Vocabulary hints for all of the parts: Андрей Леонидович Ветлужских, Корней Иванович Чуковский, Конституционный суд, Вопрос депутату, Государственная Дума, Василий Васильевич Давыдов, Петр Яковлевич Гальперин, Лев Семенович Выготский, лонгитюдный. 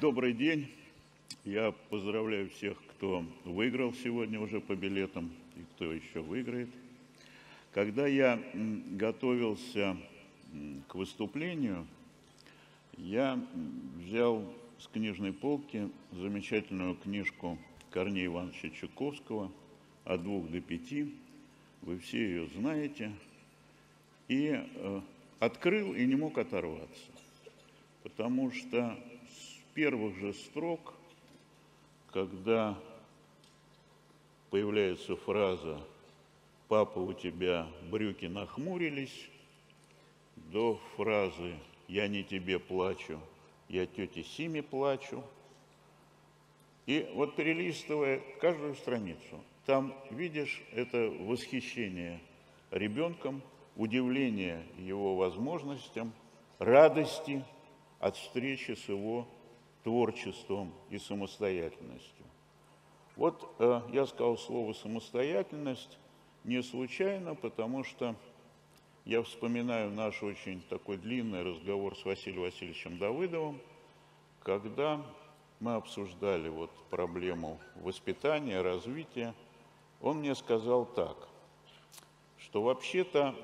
Добрый день. Я поздравляю всех, кто выиграл сегодня уже по билетам и кто еще выиграет. Когда я готовился к выступлению, я взял с книжной полки замечательную книжку Корнея Ивановича Чуковского «От двух до пяти». Вы все ее знаете. И открыл и не мог оторваться, потому что с первых же строк, когда появляется фраза «Папа, у тебя брюки нахмурились», до фразы «Я не тебе плачу, я тете Симе плачу». И вот перелистывая каждую страницу, там видишь это восхищение ребенком, удивление его возможностям, радости от встречи с его творчеством и самостоятельностью. Вот я сказал слово «самостоятельность» не случайно, потому что я вспоминаю наш очень такой длинный разговор с Василием Васильевичем Давыдовым, когда мы обсуждали вот проблему воспитания, развития. Он мне сказал так, что вообще-то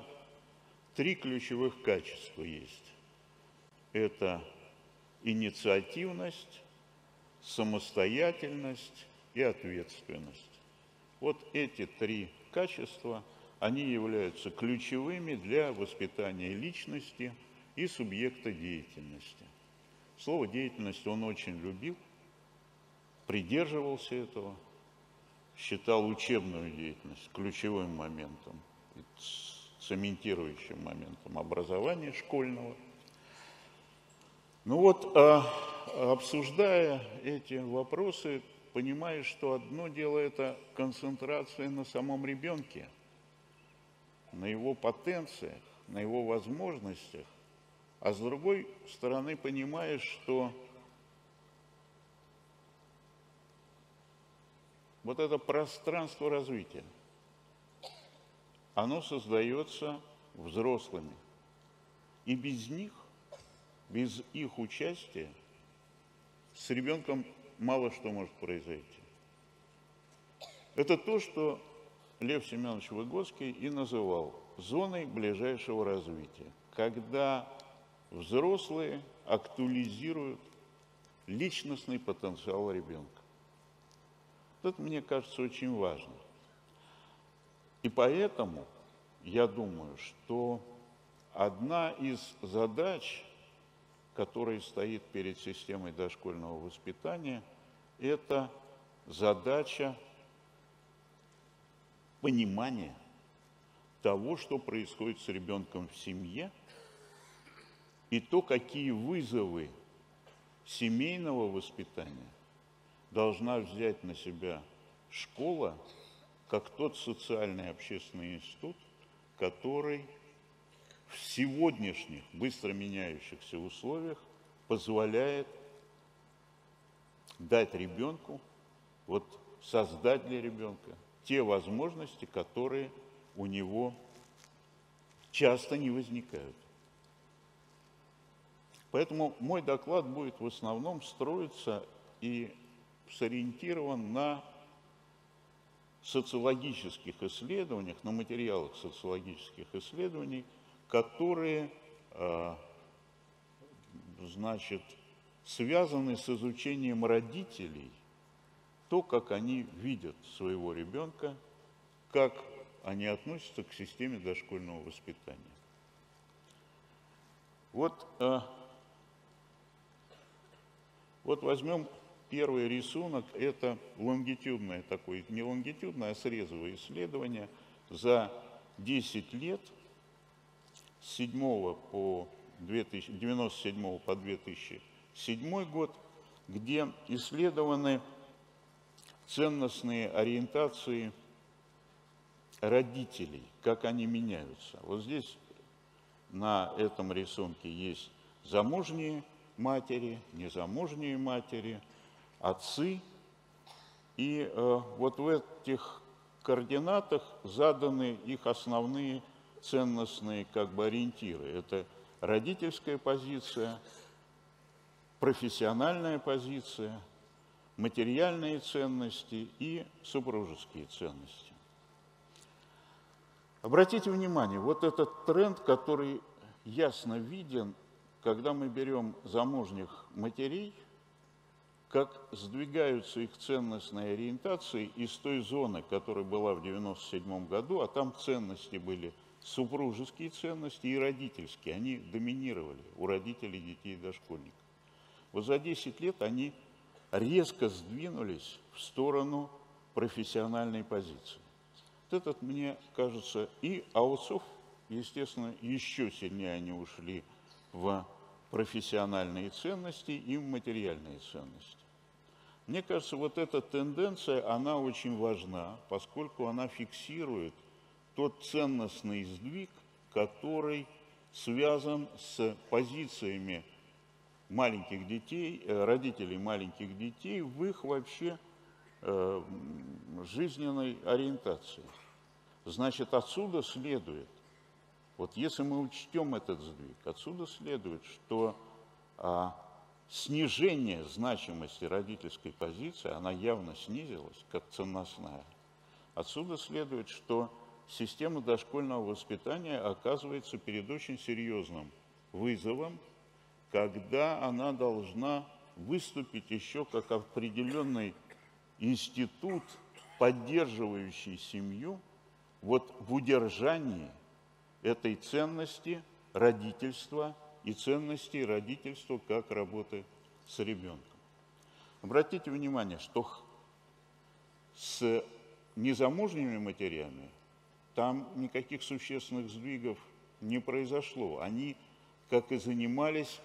три ключевых качества есть. Это инициативность, самостоятельность и ответственность. Вот эти три качества, они являются ключевыми для воспитания личности и субъекта деятельности. Слово «деятельность» он очень любил, придерживался этого, считал учебную деятельность ключевым моментом, цементирующим моментом образования школьного. Ну вот, обсуждая эти вопросы, понимаешь, что одно дело – это концентрация на самом ребенке, на его потенциях, на его возможностях, а с другой стороны понимаешь, что вот это пространство развития, оно создается взрослыми. И без них, без их участия, с ребенком мало что может произойти. Это то, что Лев Семенович Выготский и называл зоной ближайшего развития, когда взрослые актуализируют личностный потенциал ребенка. Это, мне кажется, очень важно. И поэтому я думаю, что одна из задач, которая стоит перед системой дошкольного воспитания, это задача понимания того, что происходит с ребенком в семье, и то, какие вызовы семейного воспитания должна взять на себя школа, как тот социальный общественный институт, который в сегодняшних быстро меняющихся условиях позволяет дать ребенку, вот создать для ребенка те возможности, которые у него часто не возникают. Поэтому мой доклад будет в основном строиться и сориентирован на социологических исследованиях, на материалах социологических исследований, которые, значит, связаны с изучением родителей, то, как они видят своего ребенка, как они относятся к системе дошкольного воспитания. Вот возьмем первый рисунок, это лонгитюдное такое, не лонгитюдное, а срезовое исследование за 10 лет, с 7 по 1997 по 2007 год, где исследованы ценностные ориентации родителей, как они меняются. Вот здесь на этом рисунке есть замужние матери, незамужние матери, отцы. И вот в этих координатах заданы их основные ценностные, как бы, ориентиры. Это родительская позиция, профессиональная позиция, материальные ценности и супружеские ценности. Обратите внимание, вот этот тренд, который ясно виден, когда мы берем замужних матерей, как сдвигаются их ценностные ориентации из той зоны, которая была в 1997 году, а там ценности были супружеские ценности и родительские, они доминировали у родителей детей и дошкольников. Вот за 10 лет они резко сдвинулись в сторону профессиональной позиции. Вот этот, мне кажется, и аутсов, естественно, еще сильнее они ушли в профессиональные ценности и в материальные ценности. Мне кажется, вот эта тенденция, она очень важна, поскольку она фиксирует тот ценностный сдвиг, который связан с позициями маленьких детей, родителей маленьких детей в их вообще жизненной ориентации. Значит, отсюда следует, вот если мы учтем этот сдвиг, отсюда следует, что снижение значимости родительской позиции, она явно снизилась, как ценностная. Отсюда следует, что система дошкольного воспитания оказывается перед очень серьезным вызовом, когда она должна выступить еще как определенный институт, поддерживающий семью вот в удержании этой ценности родительства и ценности родительства как работы с ребенком. Обратите внимание, что с незамужними матерями там никаких существенных сдвигов не произошло. Они, как и занимались,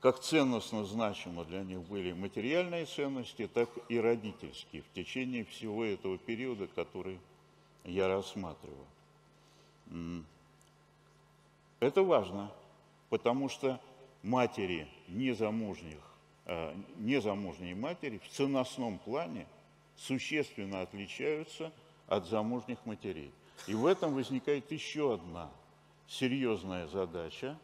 как ценностно значимо для них были материальные ценности, так и родительские в течение всего этого периода, который я рассматривал. Это важно, потому что матери незамужние матери в ценностном плане существенно отличаются от замужних матерей. И в этом возникает еще одна серьезная задача,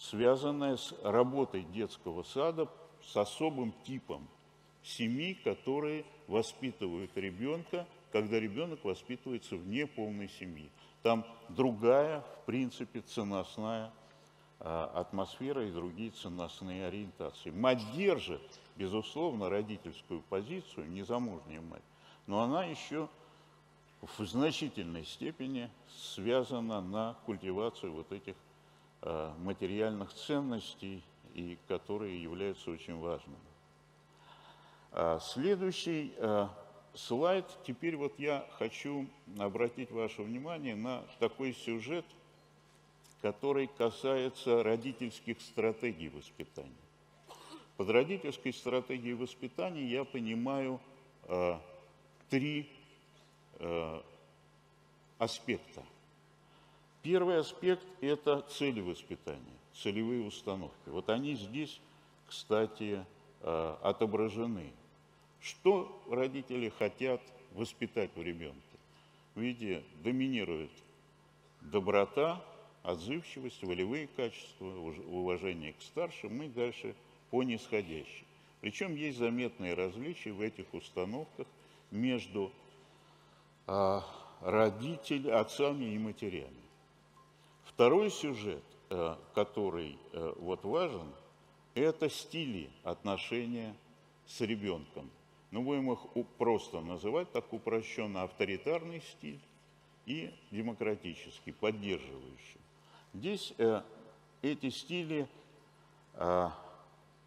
связанная с работой детского сада, с особым типом семей, которые воспитывают ребенка, когда ребенок воспитывается вне полной семьи. Там другая, в принципе, ценностная атмосфера и другие ценностные ориентации. Мать держит, безусловно, родительскую позицию, незамужняя мать, но она еще в значительной степени связана на культивацию вот этих материальных ценностей, и которые являются очень важными. Следующий слайд. Теперь вот я хочу обратить ваше внимание на такой сюжет, который касается родительских стратегий воспитания. Под родительской стратегией воспитания я понимаю три аспекта. Первый аспект – это цели воспитания, целевые установки. Вот они здесь, кстати, отображены. Что родители хотят воспитать в ребенке? Видите, доминирует доброта, отзывчивость, волевые качества, уважение к старшим и дальше по нисходящей. Причем есть заметные различия в этих установках между родителями, отцами и матерями. Второй сюжет, который вот важен, это стили отношения с ребенком. Мы будем их просто называть так упрощенно: авторитарный стиль и демократический, поддерживающий. Здесь эти стили,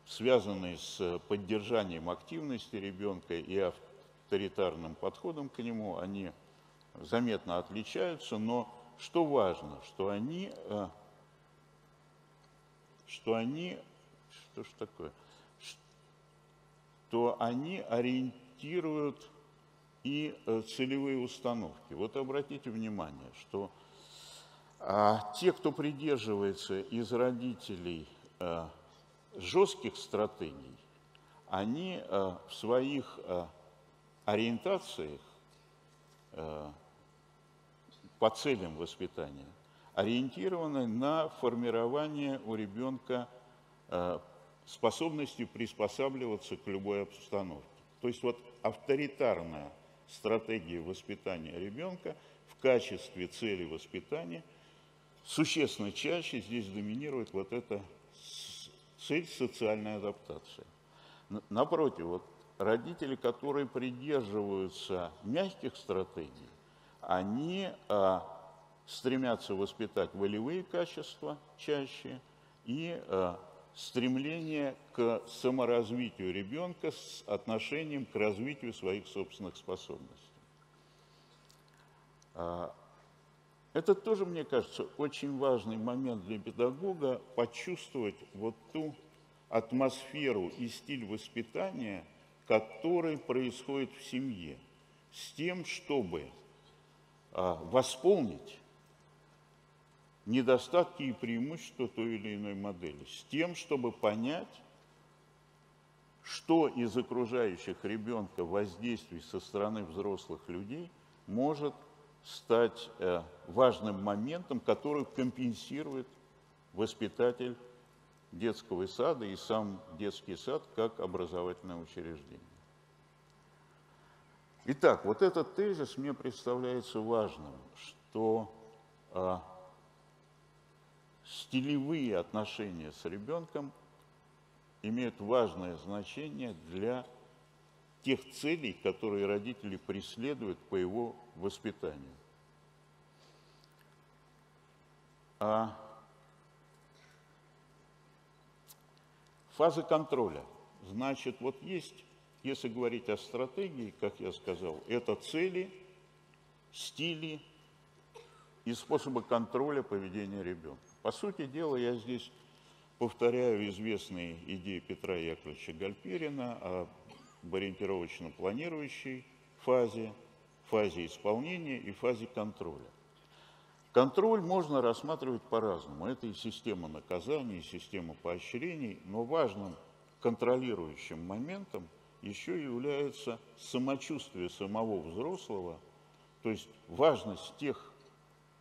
связанные с поддержанием активности ребенка и авторитарным подходом к нему, они заметно отличаются, но что важно, что они ориентируют и целевые установки. Вот обратите внимание, что те, кто придерживается из родителей жестких стратегий, они в своих ориентациях по целям воспитания ориентированы на формирование у ребенка способностью приспосабливаться к любой обстановке. То есть вот авторитарная стратегия воспитания ребенка в качестве цели воспитания существенно чаще здесь доминирует вот эта цель социальной адаптации. Напротив, вот родители, которые придерживаются мягких стратегий, они стремятся воспитать волевые качества чаще и стремление к саморазвитию ребенка с отношением к развитию своих собственных способностей. Это тоже, мне кажется, очень важный момент для педагога – почувствовать вот ту атмосферу и стиль воспитания, который происходит в семье, с тем, чтобы восполнить недостатки и преимущества той или иной модели, с тем, чтобы понять, что из окружающих ребенка воздействий со стороны взрослых людей может стать важным моментом, который компенсирует воспитатель детского сада и сам детский сад как образовательное учреждение. Итак, вот этот тезис мне представляется важным, что стилевые отношения с ребенком имеют важное значение для тех целей, которые родители преследуют по его воспитанию. Фаза контроля. Значит, вот есть, если говорить о стратегии, как я сказал, это цели, стили и способы контроля поведения ребенка. По сути дела, я здесь повторяю известные идеи Петра Яковлевича Гальперина об ориентировочно-планирующей фазе, фазе исполнения и фазе контроля. Контроль можно рассматривать по-разному. Это и система наказаний, и система поощрений, но важным контролирующим моментом еще является самочувствие самого взрослого, то есть важность тех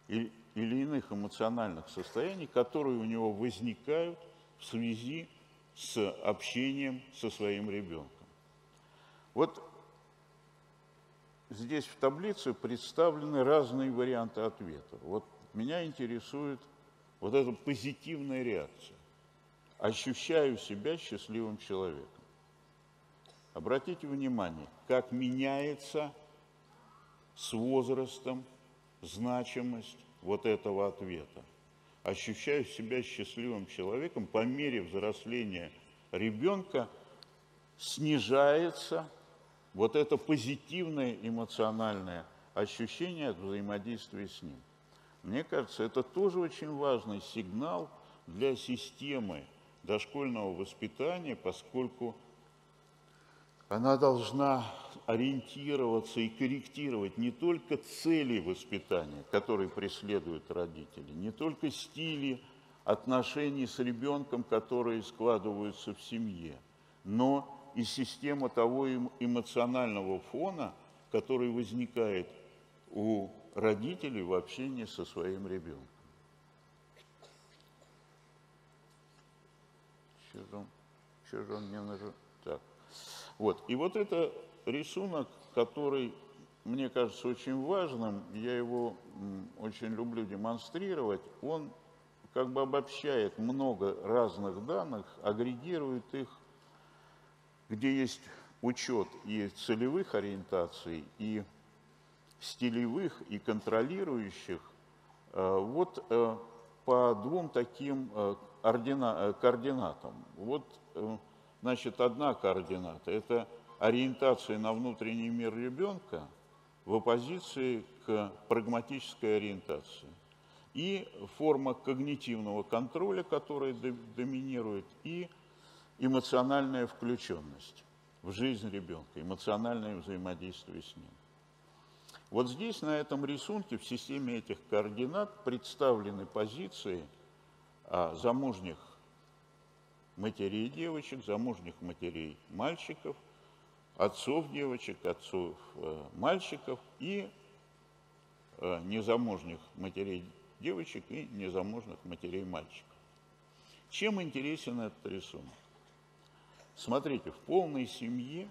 или иных эмоциональных состояний, которые у него возникают в связи с общением со своим ребенком. Вот здесь в таблице представлены разные варианты ответа. Вот меня интересует вот эта позитивная реакция. Ощущаю себя счастливым человеком. Обратите внимание, как меняется с возрастом значимость вот этого ответа. Ощущаю себя счастливым человеком по мере взросления ребенка снижается вот это позитивное эмоциональное ощущение от взаимодействия с ним. Мне кажется, это тоже очень важный сигнал для системы дошкольного воспитания, поскольку она должна ориентироваться и корректировать не только цели воспитания, которые преследуют родители, не только стили отношений с ребенком, которые складываются в семье, но и система того эмоционального фона, который возникает у родителей в общении со своим ребенком. Что же он мне нажал? Так. Вот. И вот это рисунок, который мне кажется очень важным, я его очень люблю демонстрировать, он как бы обобщает много разных данных, агрегирует их, где есть учет и целевых ориентаций, и стилевых, и контролирующих, вот по двум таким координатам. Вот, значит, одна координата – это ориентация на внутренний мир ребенка в оппозиции к прагматической ориентации. И форма когнитивного контроля, которая доминирует, и эмоциональная включенность в жизнь ребенка, эмоциональное взаимодействие с ним. Вот здесь, на этом рисунке, в системе этих координат представлены позиции замужних матерей девочек, замужних матерей мальчиков, отцов девочек, отцов мальчиков и незамужних матерей девочек и незамужних матерей мальчиков. Чем интересен этот рисунок? Смотрите, в полной семье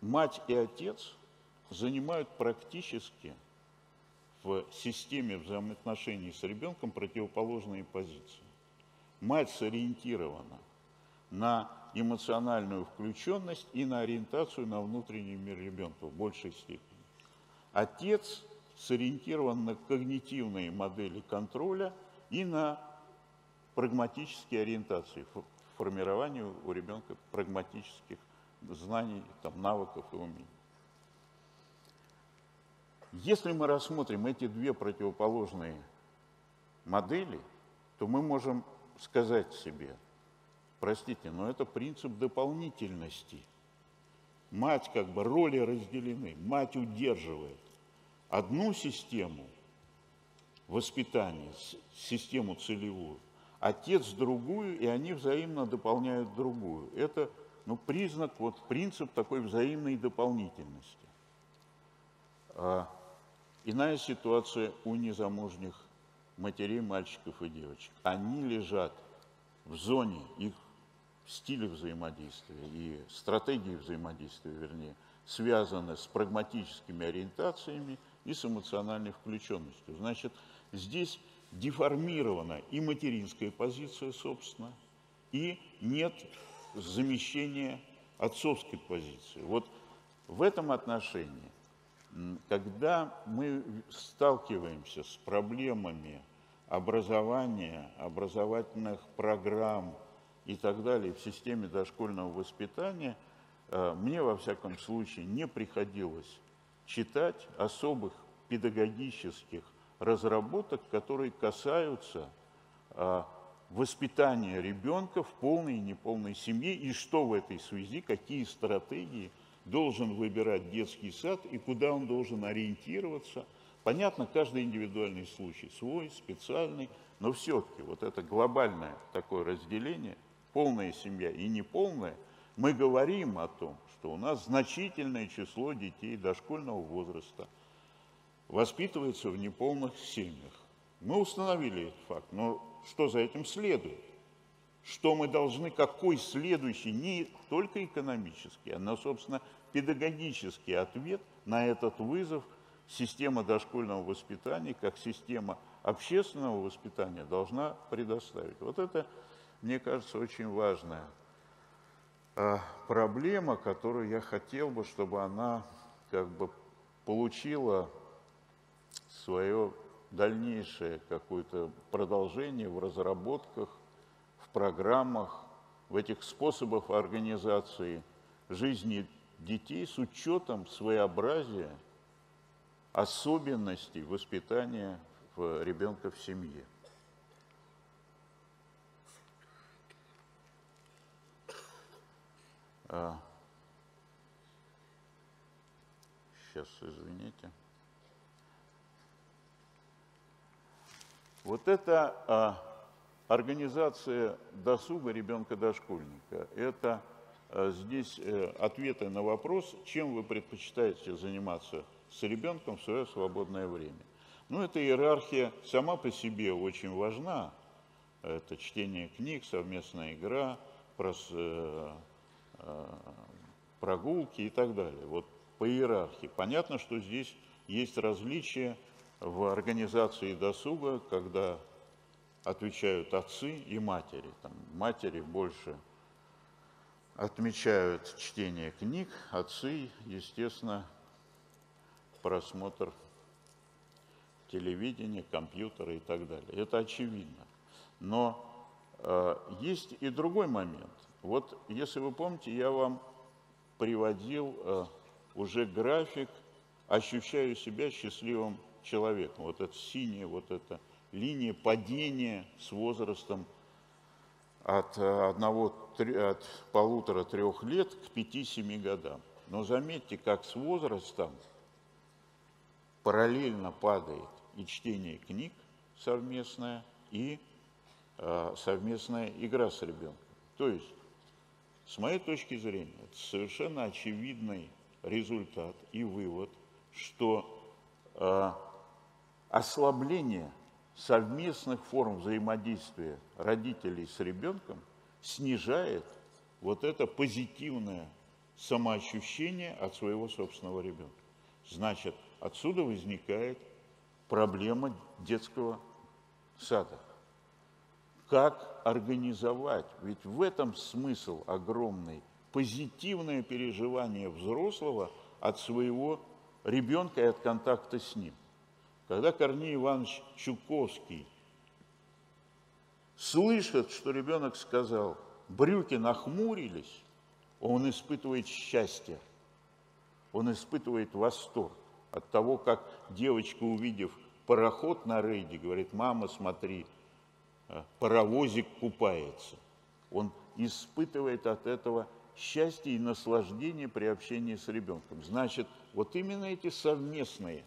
мать и отец занимают практически в системе взаимоотношений с ребенком противоположные позиции. Мать сориентирована на эмоциональную включенность и на ориентацию на внутренний мир ребенка в большей степени. Отец сориентирован на когнитивные модели контроля и на прагматические ориентации, формированию у ребенка прагматических знаний, там, навыков и умений. Если мы рассмотрим эти две противоположные модели, то мы можем сказать себе, простите, но это принцип дополнительности. Мать, как бы роли разделены, мать удерживает одну систему воспитания, систему целевую, отец другую, и они взаимно дополняют другую. Это, ну, признак, вот принцип такой взаимной дополнительности. Иная ситуация у незамужних матерей, мальчиков и девочек. Они лежат в зоне их стиля взаимодействия и стратегии взаимодействия, вернее, связаны с прагматическими ориентациями и с эмоциональной включенностью. Значит, здесь деформирована и материнская позиция, собственно, и нет замещения отцовской позиции. Вот в этом отношении, когда мы сталкиваемся с проблемами образования, образовательных программ и так далее в системе дошкольного воспитания, мне, во всяком случае, не приходилось читать особых педагогических разработок, которые касаются воспитания ребенка в полной и неполной семье, и что в этой связи, какие стратегии должен выбирать детский сад и куда он должен ориентироваться. Понятно, каждый индивидуальный случай свой, специальный, но все-таки вот это глобальное такое разделение, полная семья и неполная, мы говорим о том, что у нас значительное число детей дошкольного возраста воспитывается в неполных семьях. Мы установили этот факт, но что за этим следует? Что мы должны, какой следующий, не только экономический, но, собственно, педагогический ответ на этот вызов система дошкольного воспитания, как система общественного воспитания, должна предоставить. Вот это, мне кажется, очень важная проблема, которую я хотел бы, чтобы она как бы получила свое дальнейшее какое-то продолжение в разработках, программах, в этих способах организации жизни детей с учетом своеобразия, особенностей воспитания ребенка в семье. Сейчас, извините. Вот это... организация досуга ребенка-дошкольника. Это здесь ответы на вопрос, чем вы предпочитаете заниматься с ребенком в свое свободное время. Ну, эта иерархия сама по себе очень важна. Это чтение книг, совместная игра, прогулки и так далее. Вот по иерархии. Понятно, что здесь есть различия в организации досуга, когда отвечают отцы и матери. Там матери больше отмечают чтение книг, отцы, естественно, просмотр телевидения, компьютера и так далее. Это очевидно. Но есть и другой момент. Вот, если вы помните, я вам приводил уже график «Ощущаю себя счастливым человеком». Вот это синее, вот это линия падения с возрастом от 1,5-3 лет к 5-7 годам. Но заметьте, как с возрастом параллельно падает и чтение книг совместное, и совместная игра с ребенком. То есть, с моей точки зрения, это совершенно очевидный результат и вывод, что ослабление совместных форм взаимодействия родителей с ребенком снижает вот это позитивное самоощущение от своего собственного ребенка. Значит, отсюда возникает проблема детского сада. Как организовать? Ведь в этом смысл огромный. Позитивное переживание взрослого от своего ребенка и от контакта с ним. Когда Корней Иванович Чуковский слышит, что ребенок сказал, брюки нахмурились, он испытывает счастье, он испытывает восторг от того, как девочка, увидев пароход на рейде, говорит, мама, смотри, паровозик купается. Он испытывает от этого счастье и наслаждение при общении с ребенком. Значит, вот именно эти совместные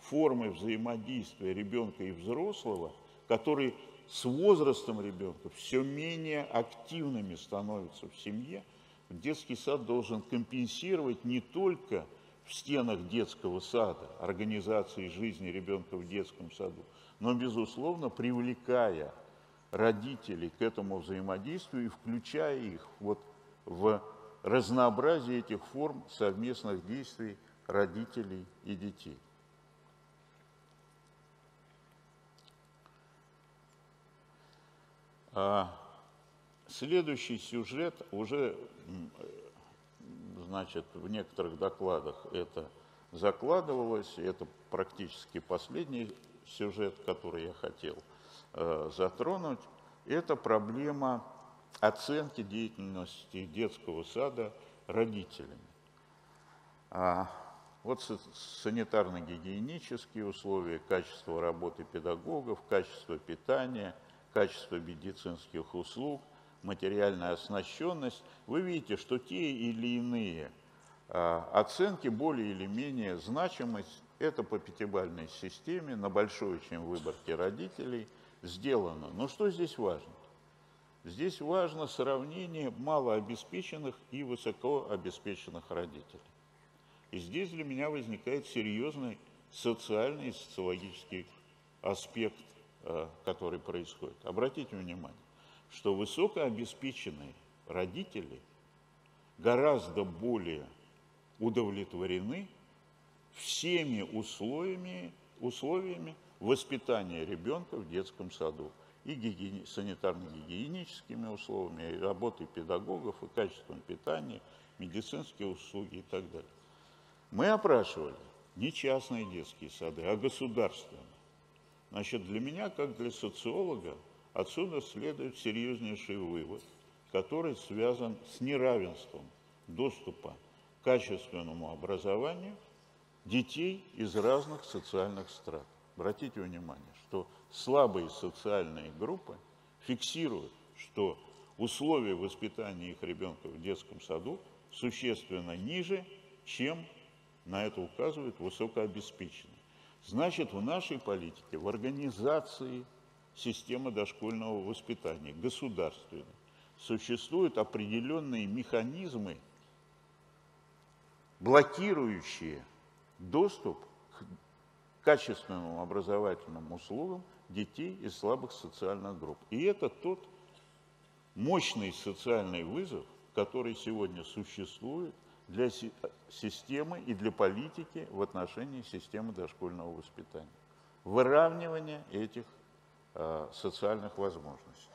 формы взаимодействия ребенка и взрослого, которые с возрастом ребенка все менее активными становятся в семье, детский сад должен компенсировать не только в стенах детского сада, организации жизни ребенка в детском саду, но, безусловно, привлекая родителей к этому взаимодействию и включая их вот в разнообразие этих форм совместных действий родителей и детей. Следующий сюжет уже, значит, в некоторых докладах это закладывалось, это практически последний сюжет, который я хотел затронуть, это проблема оценки деятельности детского сада родителями. Вот санитарно-гигиенические условия, качество работы педагогов, качество питания, качество медицинских услуг, материальная оснащенность. Вы видите, что те или иные оценки, более или менее значимость, это по пятибалльной системе, на большой, чем выборке родителей, сделано. Но что здесь важно? Здесь важно сравнение малообеспеченных и высокообеспеченных родителей. И здесь для меня возникает серьезный социальный и социологический аспект, который происходит. Обратите внимание, что высокообеспеченные родители гораздо более удовлетворены всеми условиями воспитания ребенка в детском саду. И санитарно-гигиеническими условиями, и работой педагогов, и качеством питания, медицинские услуги и так далее. Мы опрашивали не частные детские сады, а государственные. Значит, для меня, как для социолога, отсюда следует серьезнейший вывод, который связан с неравенством доступа к качественному образованию детей из разных социальных страт. Обратите внимание, что слабые социальные группы фиксируют, что условия воспитания их ребенка в детском саду существенно ниже, чем на это указывают высокообеспеченные. Значит, в нашей политике, в организации системы дошкольного воспитания, государственной, существуют определенные механизмы, блокирующие доступ к качественным образовательным услугам детей из слабых социальных групп. И это тот мощный социальный вызов, который сегодня существует для системы и для политики в отношении системы дошкольного воспитания. Выравнивание этих социальных возможностей.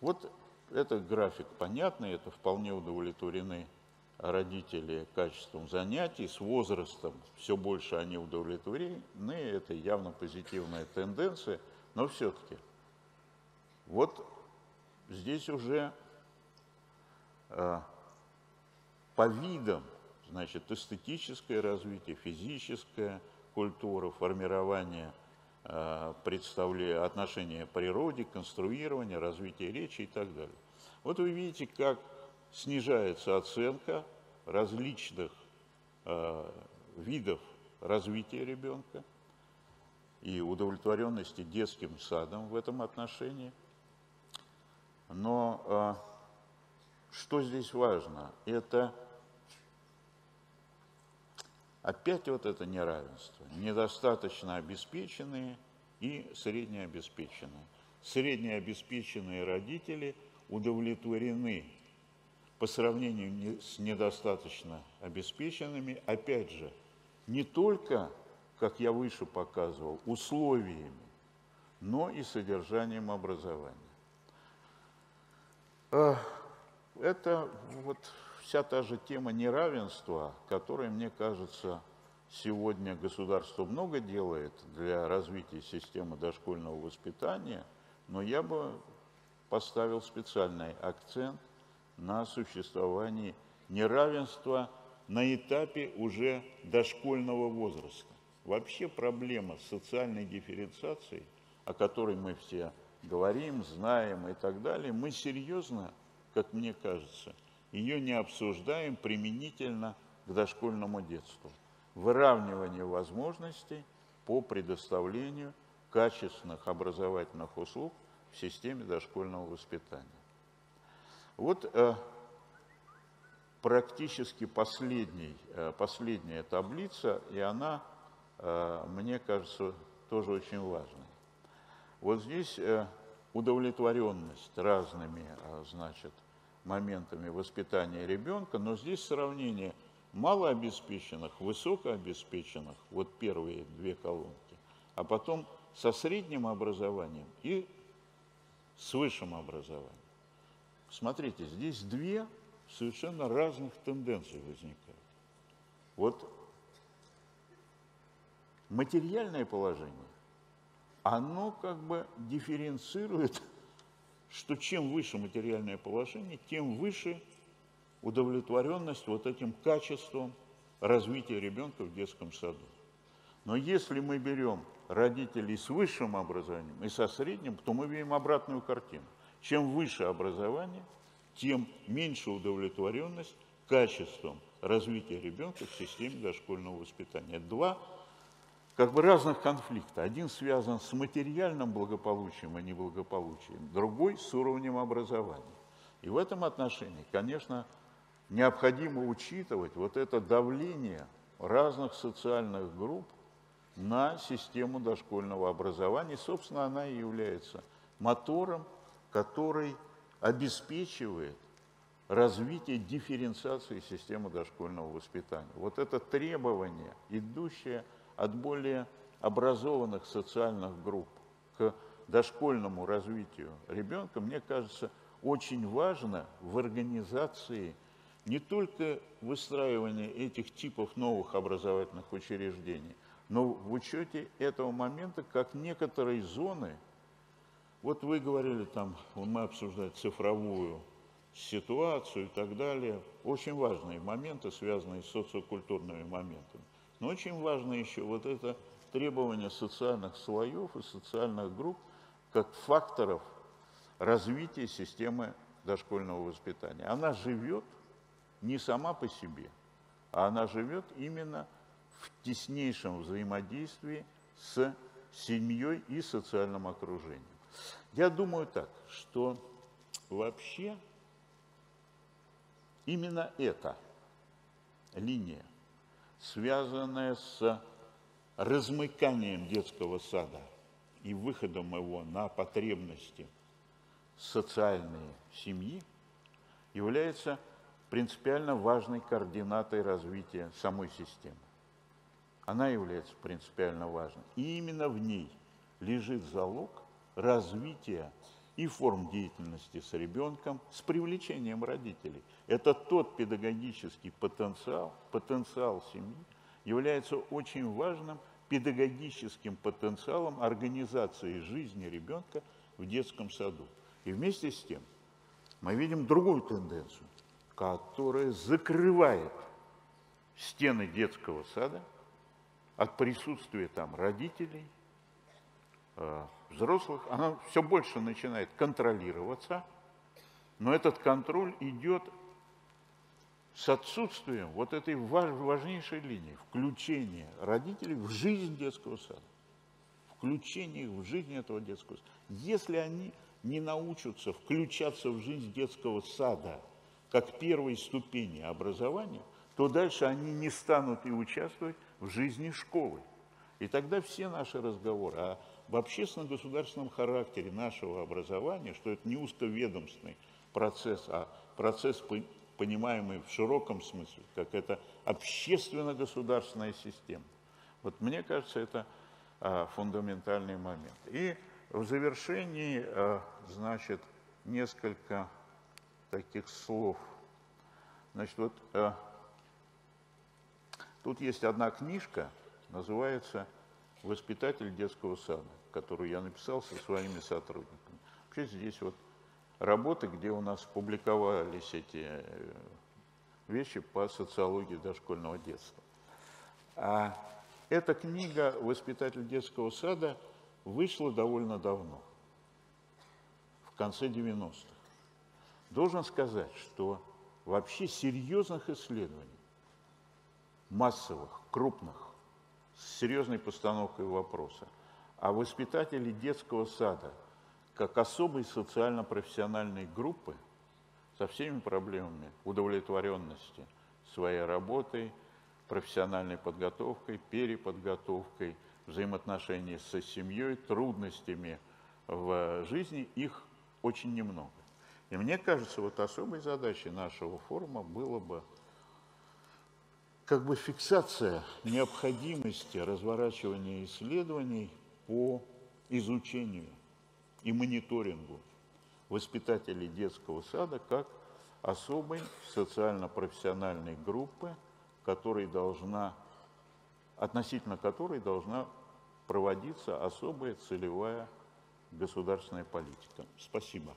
Вот этот график понятный, это вполне удовлетворены родители качеством занятий, с возрастом все больше они удовлетворены, это явно позитивная тенденция, но все-таки вот здесь уже по видам, значит, эстетическое развитие, физическая культура, формирование представления, отношения к природе, конструирование, развитие речи и так далее. Вот вы видите, как снижается оценка различных видов развития ребенка и удовлетворенности детским садом в этом отношении. Но что здесь важно? Это Опять вот это неравенство. Недостаточно обеспеченные и среднеобеспеченные. Среднеобеспеченные родители удовлетворены по сравнению с недостаточно обеспеченными, опять же, не только, как я выше показывал, условиями, но и содержанием образования. Это вот вся та же тема неравенства, которой, мне кажется, сегодня государство много делает для развития системы дошкольного воспитания, но я бы поставил специальный акцент на существовании неравенства на этапе уже дошкольного возраста. Вообще проблема социальной дифференциации, о которой мы все говорим, знаем и так далее, мы серьезно, как мне кажется, ее не обсуждаем применительно к дошкольному детству. Выравнивание возможностей по предоставлению качественных образовательных услуг в системе дошкольного воспитания. Вот практически последняя таблица, и она, мне кажется, тоже очень важная. Вот здесь удовлетворенность разными, значит, моментами воспитания ребенка, но здесь сравнение малообеспеченных, высокообеспеченных, вот первые две колонки, а потом со средним образованием и с высшим образованием. Смотрите, здесь две совершенно разных тенденции возникают. Вот материальное положение, оно как бы дифференцирует, что чем выше материальное положение, тем выше удовлетворенность вот этим качеством развития ребенка в детском саду. Но если мы берем родителей с высшим образованием и со средним, то мы видим обратную картину. Чем выше образование, тем меньше удовлетворенность качеством развития ребенка в системе дошкольного воспитания. Два как бы разных конфликта. Один связан с материальным благополучием и неблагополучием, другой с уровнем образования. И в этом отношении, конечно, необходимо учитывать вот это давление разных социальных групп на систему дошкольного образования. Собственно, она и является мотором, который обеспечивает развитие дифференциации системы дошкольного воспитания. Вот это требование, идущее от более образованных социальных групп к дошкольному развитию ребенка, мне кажется, очень важно в организации не только выстраивания этих типов новых образовательных учреждений, но в учете этого момента как некоторые зоны. Вот вы говорили там, мы обсуждали цифровую ситуацию и так далее, очень важные моменты, связанные с социокультурными моментами. Но очень важно еще вот это требование социальных слоев и социальных групп как факторов развития системы дошкольного воспитания. Она живет не сама по себе, а она живет именно в теснейшем взаимодействии с семьей и социальным окружением. Я думаю так, что вообще именно эта линия, связанная с размыканием детского сада и выходом его на потребности социальной семьи, является принципиально важной координатой развития самой системы. Она является принципиально важной. И именно в ней лежит залог развития и форм деятельности с ребенком, с привлечением родителей. Это тот педагогический потенциал, потенциал семьи является очень важным педагогическим потенциалом организации жизни ребенка в детском саду. И вместе с тем мы видим другую тенденцию, которая закрывает стены детского сада от присутствия там родителей, взрослых, она все больше начинает контролироваться, но этот контроль идет с отсутствием вот этой важнейшей линии включения родителей в жизнь детского сада, включение их в жизнь этого детского сада. Если они не научатся включаться в жизнь детского сада как первой ступени образования, то дальше они не станут и участвовать в жизни школы. И тогда все наши разговоры об общественно-государственном характере нашего образования, что это не узковедомственный процесс, а процесс, понимаемый в широком смысле, как это общественно-государственная система. Вот мне кажется, это фундаментальный момент. И в завершении, значит, несколько таких слов. Значит, вот тут есть одна книжка, называется «Воспитатель детского сада», которую я написал со своими сотрудниками. Вообще здесь вот работы, где у нас публиковались эти вещи по социологии дошкольного детства. А эта книга «Воспитатель детского сада» вышла довольно давно, в конце 90-х. Должен сказать, что вообще серьезных исследований, массовых, крупных, с серьезной постановкой вопроса о воспитателе детского сада как особой социально-профессиональной группы со всеми проблемами удовлетворенности своей работой, профессиональной подготовкой, переподготовкой, взаимоотношений со семьей, трудностями в жизни, их очень немного. И мне кажется, вот особой задачей нашего форума было бы как бы фиксация необходимости разворачивания исследований по изучению и мониторингу воспитателей детского сада как особой социально-профессиональной группы, относительно которой должна проводиться особая целевая государственная политика. Спасибо.